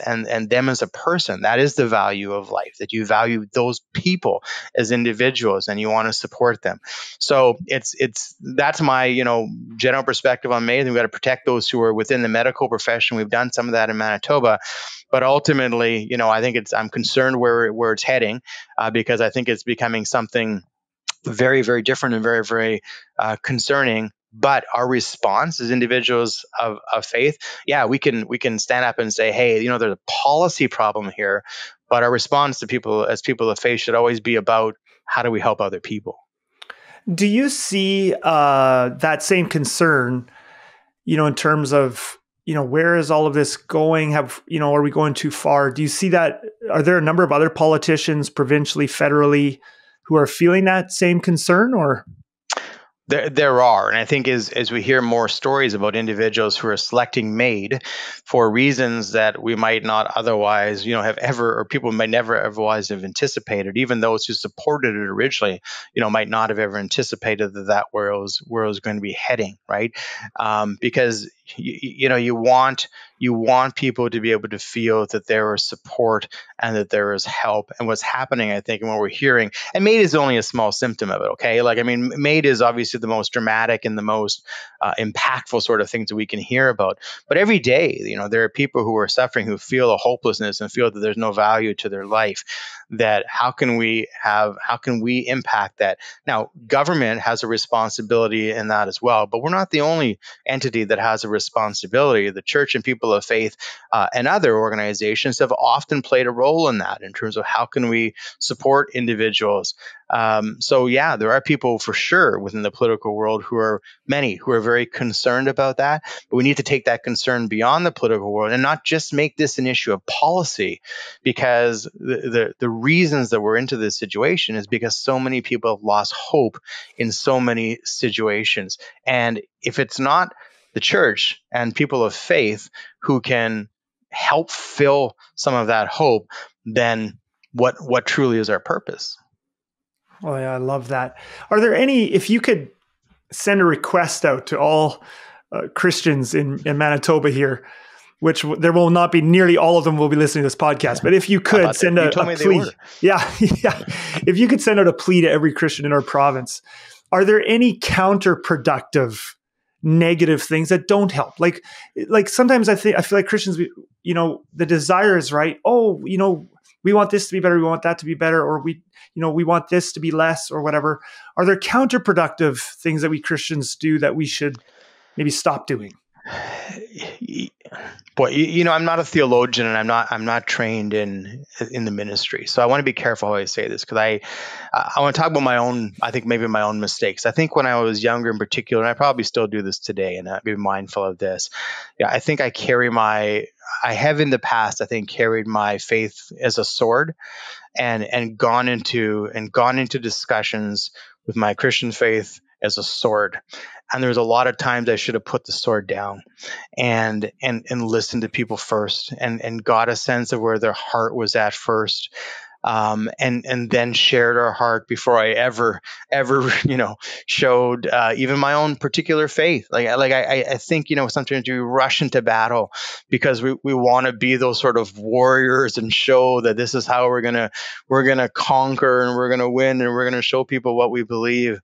and and them as a person. That is the value of life, that you value those people as individuals, and you want to support them. So it's it's that's my, you know, general perspective on MAID. We've got to protect those who are within the medical profession. We've done some of that in Manitoba. But ultimately, you know, I think it's I'm concerned where where it's heading, uh, because I think it's becoming something very, very different and very, very uh, concerning. But our response as individuals of, of faith, yeah, we can we can stand up and say, hey, you know, there's a policy problem here. But our response to people as people of faith should always be about, how do we help other people? Do you see uh, that same concern, you know, in terms of, you know, where is all of this going? Have, you know, are we going too far? Do you see that? Are there a number of other politicians, provincially, federally, who are feeling that same concern, or? There, there are, and I think as as we hear more stories about individuals who are selecting MAID for reasons that we might not otherwise, you know, have ever, or people might never otherwise have anticipated. Even those who supported it originally, you know, might not have ever anticipated that that where it was where it was going to be heading, right? Um, because you, you know, you want you want people to be able to feel that there is support and that there is help. And what's happening, I think, and what we're hearing, and MAID is only a small symptom of it. Okay, like I mean, MAID is obviously the most dramatic and the most uh, impactful sort of things that we can hear about. But every day, you know, there are people who are suffering, who feel a hopelessness and feel that there's no value to their life, that how can we have, how can we impact that? Now, government has a responsibility in that as well, but we're not the only entity that has a responsibility. The church and people of faith uh, and other organizations have often played a role in that in terms of how can we support individuals. Um, so yeah, there are people for sure within the political world who are many who are very concerned about that, but we need to take that concern beyond the political world and not just make this an issue of policy, because the, the, the reasons that we're into this situation is because so many people have lost hope in so many situations. And if it's not the church and people of faith who can help fill some of that hope, then what, what truly is our purpose? Oh, yeah, I love that. Are there any, if you could send a request out to all uh, Christians in, in Manitoba here, which w there will not be nearly all of them will be listening to this podcast, but if you could send out a plea. Yeah, yeah. If you could send out a plea to every Christian in our province, are there any counterproductive, negative things that don't help? Like, like sometimes I think, I feel like Christians, we, you know, the desire is right. Oh, you know, we want this to be better. We want that to be better. Or we, you know, we want this to be less or whatever. Are there counterproductive things that we Christians do that we should maybe stop doing? Boy, you know, I'm not a theologian, and I'm not I'm not trained in in the ministry, so I want to be careful how I say this, because I I want to talk about my own, I think maybe my own mistakes. I think when I was younger, in particular, and I probably still do this today, and I'd be mindful of this. Yeah, I think I carry my I have in the past I think carried my faith as a sword, and and gone into and gone into discussions with my Christian faith as a sword. And there was a lot of times I should have put the sword down and and and listened to people first, and and got a sense of where their heart was at first, um, and and then shared our heart before I ever ever you know showed uh, even my own particular faith. Like like I I think you know sometimes we rush into battle because we we want to be those sort of warriors and show that this is how we're gonna we're gonna conquer and we're gonna win and we're gonna show people what we believe.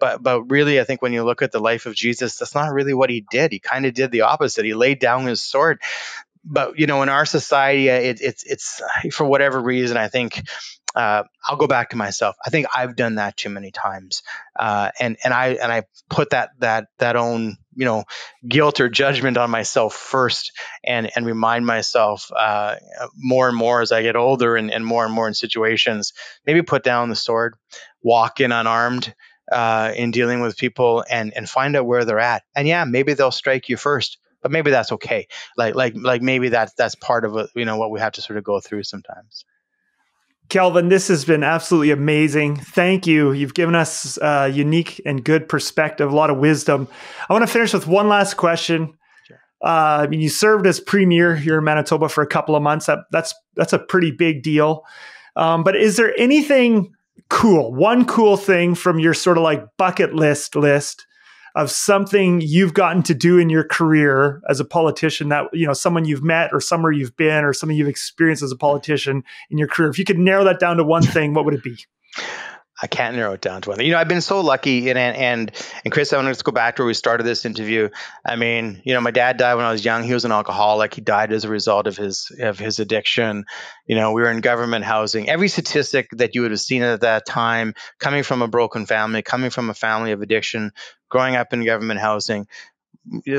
But but really, I think when you look at the life of Jesus, that's not really what he did. He kind of did the opposite. He laid down his sword. But, you know, in our society, it, it's, it's for whatever reason, I think uh, I'll go back to myself. I think I've done that too many times. Uh, and, and I and I put that that that own, you know, guilt or judgment on myself first, and, and remind myself uh, more and more as I get older and, and more and more in situations, maybe put down the sword, walk in unarmed, Uh, in dealing with people, and and find out where they're at. And yeah, maybe they'll strike you first, but maybe that's okay. Like like like maybe that's that's part of what, you know what we have to sort of go through sometimes. Kelvin, this has been absolutely amazing. Thank you. You've given us a uh, unique and good perspective, a lot of wisdom. I want to finish with one last question. Sure. Uh, I mean, you served as premier here in Manitoba for a couple of months. That, that's that's a pretty big deal. Um, but is there anything cool, one cool thing from your sort of like bucket list list of something you've gotten to do in your career as a politician that, you know, someone you've met or somewhere you've been or something you've experienced as a politician in your career? If you could narrow that down to one thing, what would it be? I can't narrow it down to one. You know, I've been so lucky, and and and Chris, I want to just go back to where we started this interview. I mean, you know, my dad died when I was young. He was an alcoholic. He died as a result of his of his addiction. You know, we were in government housing. Every statistic that you would have seen at that time, coming from a broken family, coming from a family of addiction, growing up in government housing,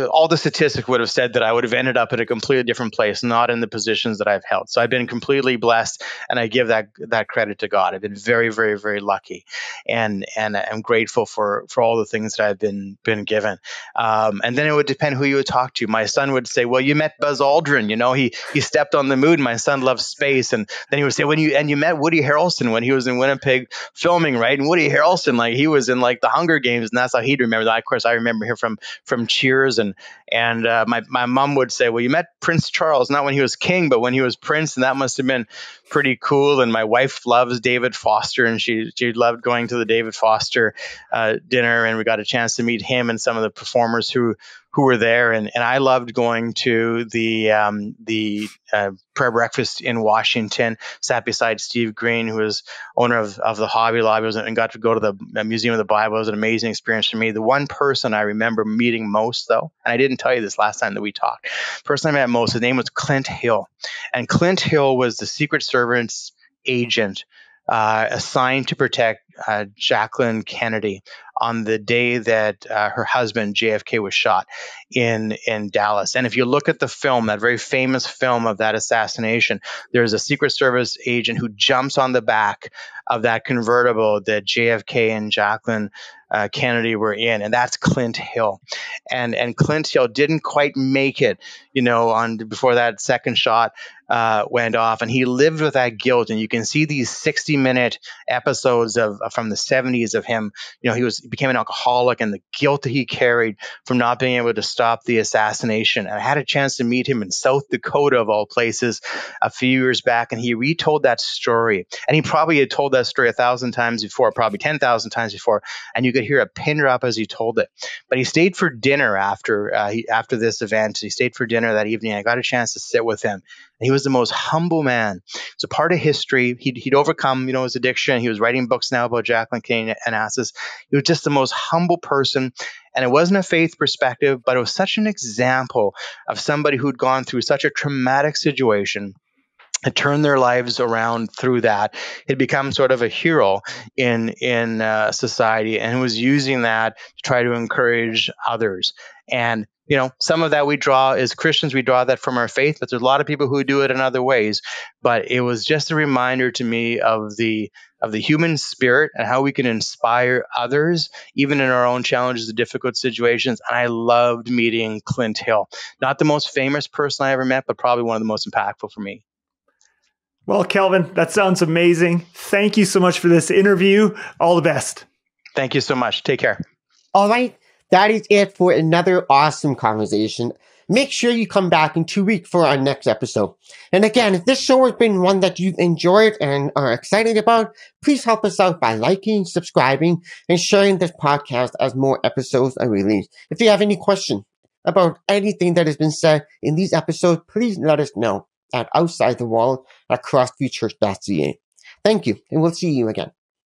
all the statistics would have said that I would have ended up in a completely different place, not in the positions that I've held. So I've been completely blessed, and I give that that credit to God. I've been very, very, very lucky, and and I'm grateful for for all the things that I've been been given. Um, and then it would depend who you would talk to. My son would say, "Well, you met Buzz Aldrin. You know, he he stepped on the moon." My son loves space, and then he would say, "When you and you met Woody Harrelson when he was in Winnipeg filming, right?" And Woody Harrelson, like he was in like the Hunger Games, and that's how he'd remember that. Of course, I remember him from from Cheers. And and uh, my my mom would say, "Well, you met Prince Charles, not when he was king, but when he was prince, and that must have been pretty cool." And my wife loves David Foster, and she she loved going to the David Foster uh, dinner, and we got a chance to meet him and some of the performers who who were there, and and I loved going to the um, the uh, prayer breakfast in Washington. Sat beside Steve Green, who was owner of, of the Hobby Lobby, and got to go to the Museum of the Bible. It was an amazing experience for me. The one person I remember meeting most, though, and I didn't tell you this last time that we talked, the person I met most, his name was Clint Hill, and Clint Hill was the Secret Service agent uh, assigned to protect uh, Jacqueline Kennedy on the day that uh, her husband J F K was shot in in Dallas. And if you look at the film, that very famous film of that assassination, there's a Secret Service agent who jumps on the back of that convertible that J F K and Jacqueline uh, Kennedy were in, and that's Clint Hill. And and Clint Hill didn't quite make it, you know, on before that second shot uh, went off, and he lived with that guilt. And you can see these sixty minute episodes of from the seventies of him. You know, he was became an alcoholic, and the guilt that he carried from not being able to stop the assassination. And I had a chance to meet him in South Dakota, of all places, a few years back, and he retold that story. And he probably had told that story a thousand times before, probably ten thousand times before, and you could hear a pin drop as he told it. But he stayed for dinner after uh, he, after this event. He stayed for dinner that evening. I got a chance to sit with him. And he was the most humble man. It's a part of history. He'd, he'd overcome, you know, his addiction. He was writing books now about Jacqueline Kennedy and Assis. He was just the most humble person. And it wasn't a faith perspective, but it was such an example of somebody who'd gone through such a traumatic situation and turned their lives around through that. He'd become sort of a hero in in uh, society, and was using that to try to encourage others. And you know, some of that we draw as Christians, we draw that from our faith, but there's a lot of people who do it in other ways. But it was just a reminder to me of the of the human spirit and how we can inspire others, even in our own challenges and difficult situations. And I loved meeting Clint Hill. Not the most famous person I ever met, but probably one of the most impactful for me. Well, Kelvin, that sounds amazing. Thank you so much for this interview. All the best. Thank you so much. Take care. All right. That is it for another awesome conversation. Make sure you come back in two weeks for our next episode. And again, if this show has been one that you've enjoyed and are excited about, please help us out by liking, subscribing, and sharing this podcast as more episodes are released. If you have any questions about anything that has been said in these episodes, please let us know at Outside the Wall at crossview church dot c a. Thank you, and we'll see you again.